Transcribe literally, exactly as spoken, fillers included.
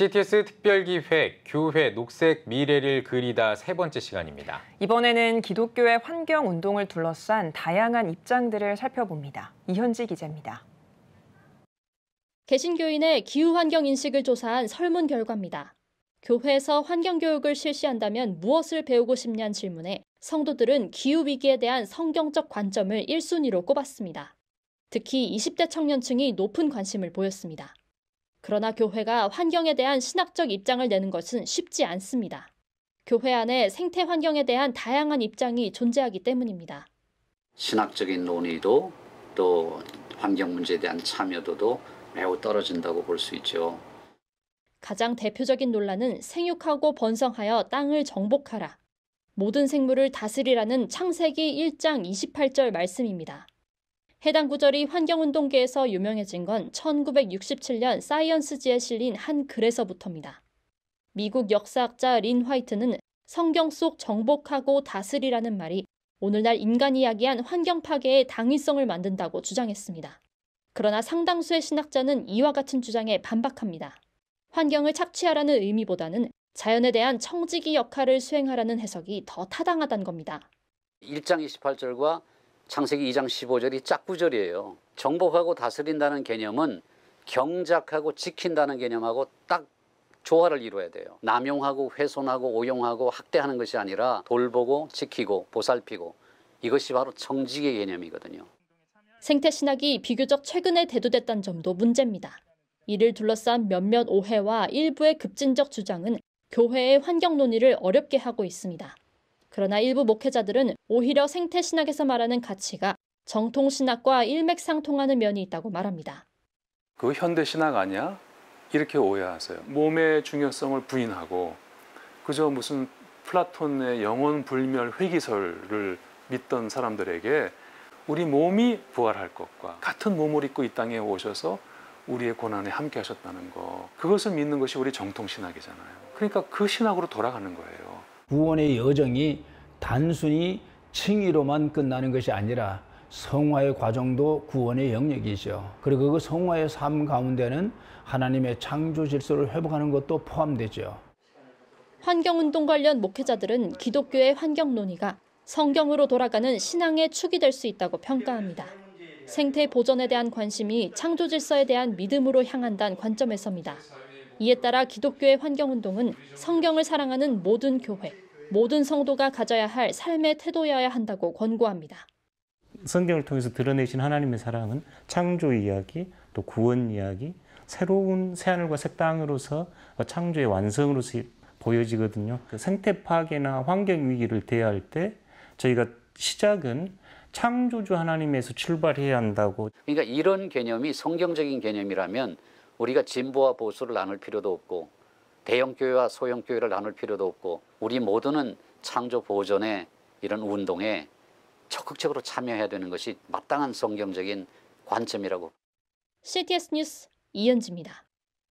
씨티에스 특별기획 교회 녹색 미래를 그리다 세 번째 시간입니다. 이번에는 기독교의 환경운동을 둘러싼 다양한 입장들을 살펴봅니다. 이현지 기자입니다. 개신교인의 기후환경인식을 조사한 설문 결과입니다. 교회에서 환경교육을 실시한다면 무엇을 배우고 싶냐는 질문에 성도들은 기후위기에 대한 성경적 관점을 일 순위로 꼽았습니다. 특히 이십 대 청년층이 높은 관심을 보였습니다. 그러나 교회가 환경에 대한 신학적 입장을 내는 것은 쉽지 않습니다. 교회 안에 생태 환경에 대한 다양한 입장이 존재하기 때문입니다. 신학적인 논의도 또 환경 문제에 대한 참여도도 매우 떨어진다고 볼 수 있죠. 가장 대표적인 논란은 생육하고 번성하여 땅을 정복하라, 모든 생물을 다스리라는 창세기 일 장 이십팔 절 말씀입니다. 해당 구절이 환경운동계에서 유명해진 건 천구백육십칠 년 사이언스지에 실린 한 글에서부터입니다. 미국 역사학자 린 화이트는 성경 속 정복하고 다스리라는 말이 오늘날 인간이 이야기한 환경 파괴의 당위성을 만든다고 주장했습니다. 그러나 상당수의 신학자는 이와 같은 주장에 반박합니다. 환경을 착취하라는 의미보다는 자연에 대한 청지기 역할을 수행하라는 해석이 더 타당하다는 겁니다. 일 장 이십팔 절과 창세기 이 장 십오 절이 짝구절이에요. 정복하고 다스린다는 개념은 경작하고 지킨다는 개념하고 딱 조화를 이루어야 돼요. 남용하고 훼손하고 오용하고 학대하는 것이 아니라 돌보고 지키고 보살피고, 이것이 바로 청지기의 개념이거든요. 생태신학이 비교적 최근에 대두됐다는 점도 문제입니다. 이를 둘러싼 몇몇 오해와 일부의 급진적 주장은 교회의 환경 논의를 어렵게 하고 있습니다. 그러나 일부 목회자들은 오히려 생태신학에서 말하는 가치가 정통신학과 일맥상통하는 면이 있다고 말합니다. 그 현대신학 아니야? 이렇게 오해하세요. 몸의 중요성을 부인하고 그저 무슨 플라톤의 영혼불멸 회기설을 믿던 사람들에게 우리 몸이 부활할 것과 같은 몸을 입고 이 땅에 오셔서 우리의 고난에 함께 하셨다는 것, 그것을 믿는 것이 우리 정통신학이잖아요. 그러니까 그 신학으로 돌아가는 거예요. 구원의 여정이 단순히 칭의로만 끝나는 것이 아니라 성화의 과정도 구원의 영역이죠. 그리고 그 성화의 삶 가운데는 하나님의 창조 질서를 회복하는 것도 포함되죠. 환경운동 관련 목회자들은 기독교의 환경 논의가 성경으로 돌아가는 신앙의 축이 될 수 있다고 평가합니다. 생태 보전에 대한 관심이 창조 질서에 대한 믿음으로 향한다는 관점에서입니다. 이에 따라 기독교의 환경운동은 성경을 사랑하는 모든 교회, 모든 성도가 가져야 할 삶의 태도여야 한다고 권고합니다. 성경을 통해서 드러내신 하나님의 사랑은 창조 이야기, 또 구원 이야기, 새로운 새하늘과 새 땅으로서 창조의 완성으로서 보여지거든요. 생태 파괴나 환경 위기를 대할 때 저희가 시작은 창조주 하나님에서 출발해야 한다고. 그러니까 이런 개념이 성경적인 개념이라면 우리가 진보와 보수를 나눌 필요도 없고 대형교회와 소형교회를 나눌 필요도 없고, 우리 모두는 창조 보전의 이런 운동에 적극적으로 참여해야 되는 것이 마땅한 성경적인 관점이라고. 씨티에스 뉴스 이현지입니다.